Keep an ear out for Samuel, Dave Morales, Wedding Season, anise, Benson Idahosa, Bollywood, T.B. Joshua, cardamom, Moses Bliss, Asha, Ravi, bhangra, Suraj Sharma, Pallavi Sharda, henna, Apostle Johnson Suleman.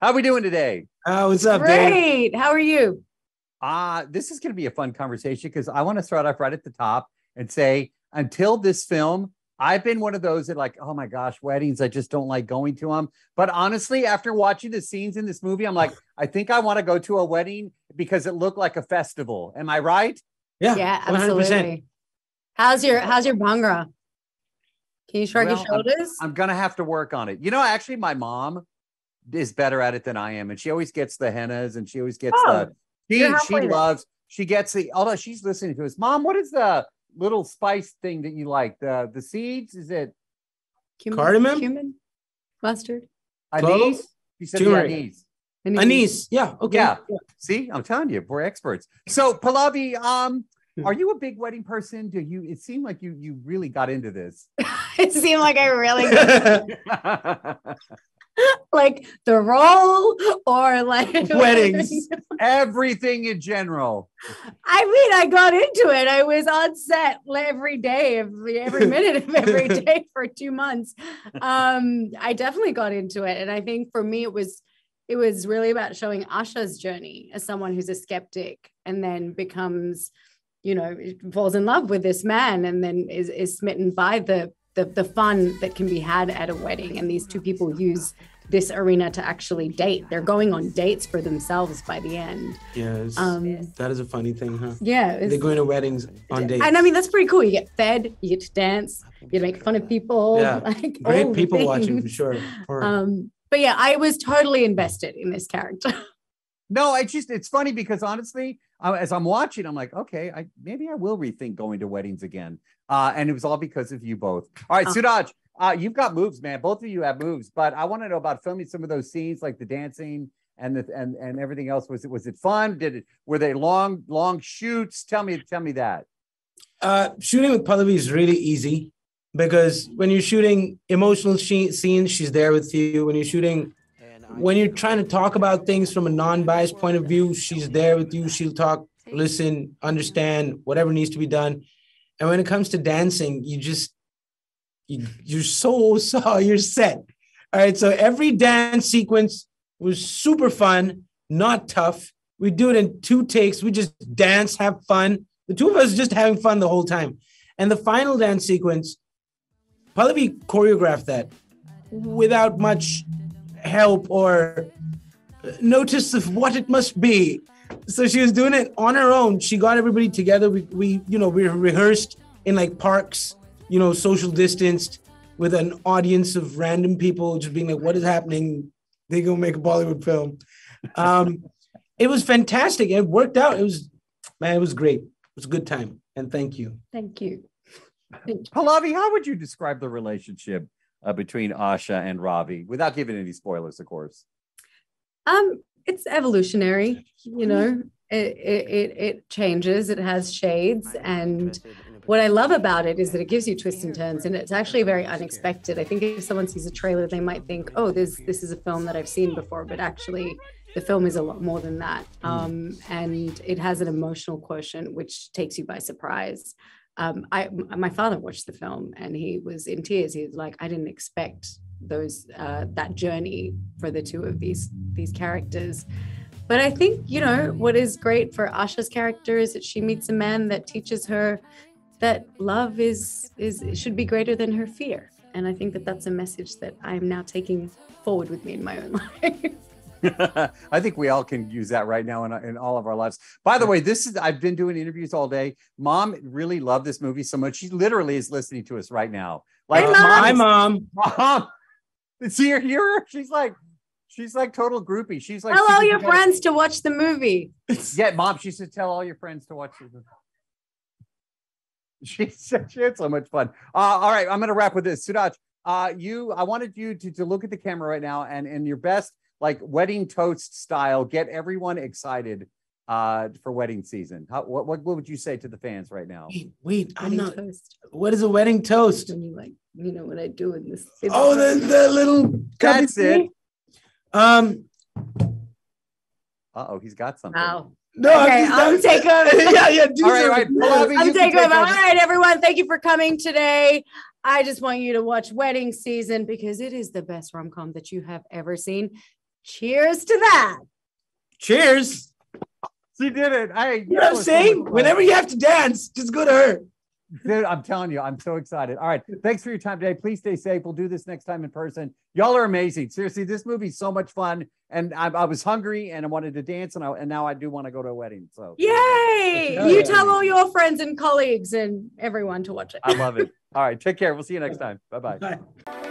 How are we doing today? What's up, Great. Dave? How are you? This is going to be a fun conversation because I want to start off right at the top and say, until this film, I've been one of those that like, oh my gosh, weddings, I just don't like going to them. But honestly, after watching the scenes in this movie, I'm like, I think I want to go to a wedding because it looked like a festival. Am I right? Yeah, absolutely. 100%. How's your bhangra? Can you shrug your shoulders? I'm going to have to work on it. You know, actually, my mom is better at it than I am. And she always gets the hennas and she always gets although she's listening to us. Mom, what is the little spice thing that you like? The seeds? Is it cardamom? Cumin? Mustard? Anise? You said the anise. Anise. Yeah. Okay. Yeah. See, I'm telling you, we're experts. So Pallavi, are you a big wedding person? It seemed like you really got into this. It seemed like I really got into it. Like the role or like weddings, everything in general. I mean, I got into it. I was on set every day, every minute of every day for 2 months. I definitely got into it. And I think for me, it was really about showing Asha's journey as someone who's a skeptic and then becomes, you know, falls in love with this man and then is smitten by the fun that can be had at a wedding. And these two people use this arena to actually date. They're going on dates for themselves by the end. Yes. That is a funny thing, huh? Yeah. They're going to weddings on dates. And I mean, that's pretty cool. You get fed, you get to dance, you make fun of people. Yeah. Like, great people watching for sure. But yeah, I was totally invested in this character. No, it's funny because honestly, as I'm watching, I'm like, okay, maybe I will rethink going to weddings again. And it was all because of you both. All right, Suraj, you've got moves, man. Both of you have moves, but I want to know about filming some of those scenes, like the dancing and everything else. Was it fun? Were they long shoots? Tell me that. Shooting with Pallavi is really easy because when you're shooting emotional scenes, she's there with you. When you're trying to talk about things from a non-biased point of view, she's there with you. She'll talk, listen, understand, whatever needs to be done. And when it comes to dancing, you're set. All right, so every dance sequence was super fun, not tough. We do it in 2 takes. We just dance, have fun. The two of us just having fun the whole time. And the final dance sequence, Pallavi choreographed that without much help or notice of what it must be. So she was doing it on her own. She got everybody together. We rehearsed in like parks, you know, social distanced with an audience of random people just being like, what is happening? They go make a Bollywood film. It was fantastic. It worked out. It was great. It was a good time. And thank you. Thank you. Pallavi, how would you describe the relationship between Asha and Ravi, without giving any spoilers, of course? It's evolutionary, you know. It changes. It has shades, and what I love about it is that it gives you twists and turns, and it's actually very unexpected. I think if someone sees a trailer, they might think, "Oh, this is a film that I've seen before," but actually, the film is a lot more than that. And it has an emotional quotient which takes you by surprise. My father watched the film and he was in tears. He was like, I didn't expect that journey for the two of these characters. But I think, you know, what is great for Asha's character is that she meets a man that teaches her that love should be greater than her fear. And I think that that's a message that I'm now taking forward with me in my own life. I think we all can use that right now in all of our lives. By the way, I've been doing interviews all day. Mom really loved this movie so much. She literally is listening to us right now. Like, hey, Mom. Hi, Mom. Mom. See her here? She's like total groupie. She's like, tell all your friends to watch the movie. Yeah, Mom. She said, tell all your friends to watch the movie. She had so much fun. All right, I'm going to wrap with this. Suraj, I wanted you to look at the camera right now and in your best, like wedding toast style, get everyone excited for wedding season. What would you say to the fans right now? Wait, I'm not. Toast. What is a wedding toast? And you like, you know what I do in this? The little. That's it. He's got something. Wow. No, okay, I'm taking over. Yeah. I'm taking over. All right, everyone. Thank you for coming today. I just want you to watch Wedding Season because it is the best rom-com that you have ever seen. Cheers to that. Cheers. She did it. You know what I'm saying? Whenever you have to dance, just go to her. Dude, I'm telling you, I'm so excited. All right. Thanks for your time today. Please stay safe. We'll do this next time in person. Y'all are amazing. Seriously, this movie's so much fun. And I was hungry and I wanted to dance. And now I do want to go to a wedding. So yay. You tell all your friends and colleagues and everyone to watch it. I love it. All right. Take care. We'll see you next time. Bye-bye. Bye.